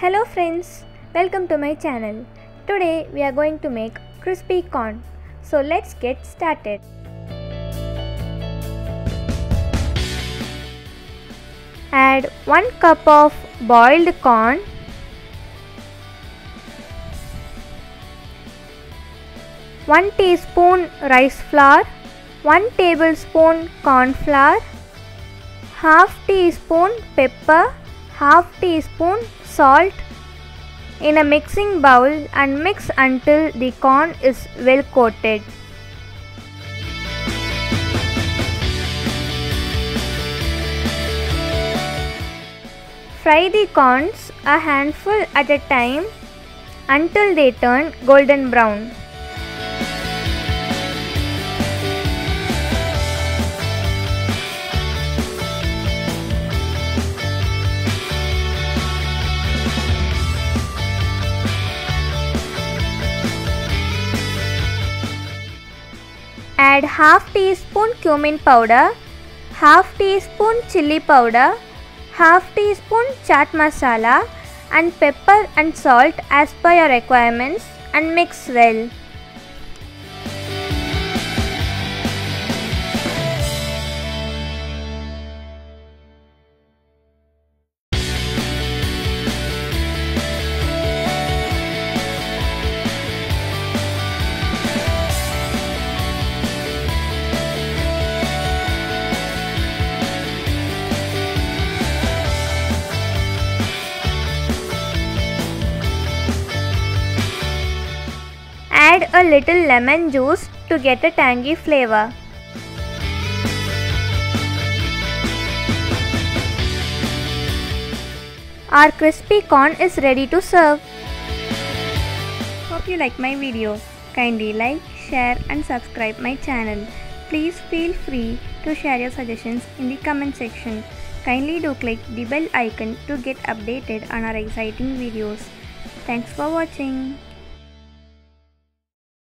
Hello friends, welcome to my channel. Today we are going to make crispy corn. So let's get started. Add 1 cup of boiled corn, 1 teaspoon rice flour, 1 tablespoon corn flour, half teaspoon pepper, half teaspoon salt in a mixing bowl and mix until the corn is well coated. Fry the corns a handful at a time until they turn golden brown. Add half teaspoon cumin powder, half teaspoon chilli powder, half teaspoon chaat masala and pepper and salt as per your requirements and mix well. Add a little lemon juice to get a tangy flavor. Our crispy corn is ready to serve. Hope you like my video. Kindly like, share and subscribe my channel. Please feel free to share your suggestions in the comment section. Kindly do click the bell icon to get updated on our exciting videos. Thanks for watching.